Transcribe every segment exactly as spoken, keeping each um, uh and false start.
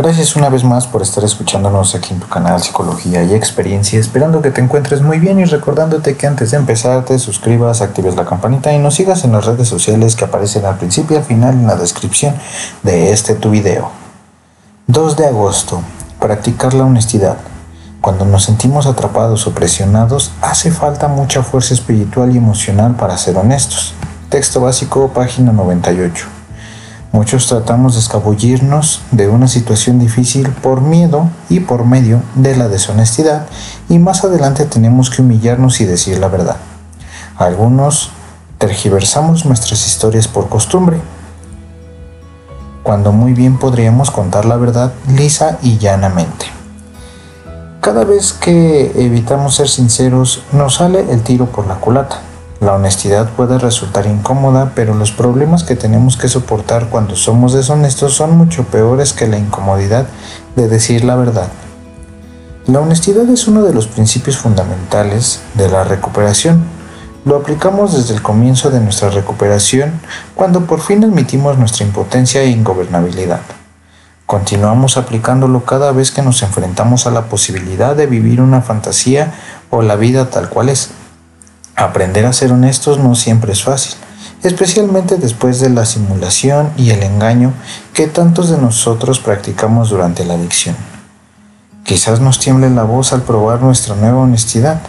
Gracias una vez más por estar escuchándonos aquí en tu canal Psicología y Experiencia, esperando que te encuentres muy bien y recordándote que antes de empezar te suscribas, actives la campanita y nos sigas en las redes sociales que aparecen al principio y al final en la descripción de este tu video. dos de agosto. Practicar la honestidad. Cuando nos sentimos atrapados o presionados, hace falta mucha fuerza espiritual y emocional para ser honestos. Texto básico, página noventa y ocho. Muchos tratamos de escabullirnos de una situación difícil por miedo y por medio de la deshonestidad, y más adelante tenemos que humillarnos y decir la verdad. Algunos tergiversamos nuestras historias por costumbre, cuando muy bien podríamos contar la verdad lisa y llanamente. Cada vez que evitamos ser sinceros, nos sale el tiro por la culata. La honestidad puede resultar incómoda, pero los problemas que tenemos que soportar cuando somos deshonestos son mucho peores que la incomodidad de decir la verdad. La honestidad es uno de los principios fundamentales de la recuperación. Lo aplicamos desde el comienzo de nuestra recuperación, cuando por fin admitimos nuestra impotencia e ingobernabilidad. Continuamos aplicándolo cada vez que nos enfrentamos a la posibilidad de vivir una fantasía o la vida tal cual es. Aprender a ser honestos no siempre es fácil, especialmente después de la simulación y el engaño que tantos de nosotros practicamos durante la adicción. Quizás nos tiemble la voz al probar nuestra nueva honestidad,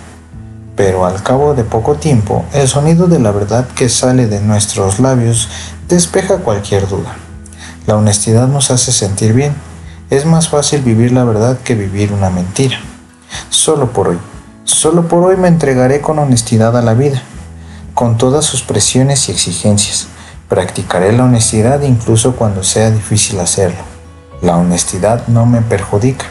pero al cabo de poco tiempo, el sonido de la verdad que sale de nuestros labios despeja cualquier duda. La honestidad nos hace sentir bien. Es más fácil vivir la verdad que vivir una mentira. Solo por hoy. Solo por hoy me entregaré con honestidad a la vida, con todas sus presiones y exigencias. Practicaré la honestidad incluso cuando sea difícil hacerlo. La honestidad no me perjudica,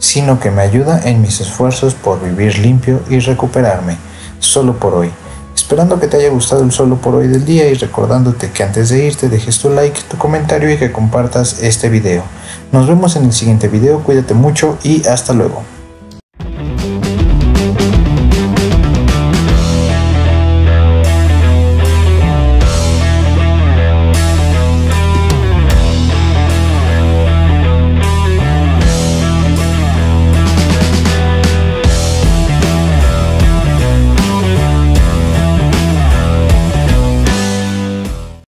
sino que me ayuda en mis esfuerzos por vivir limpio y recuperarme. Solo por hoy. Esperando que te haya gustado el Solo por Hoy del día y recordándote que antes de irte dejes tu like, tu comentario y que compartas este video. Nos vemos en el siguiente video, cuídate mucho y hasta luego.